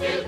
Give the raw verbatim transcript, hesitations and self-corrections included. Let's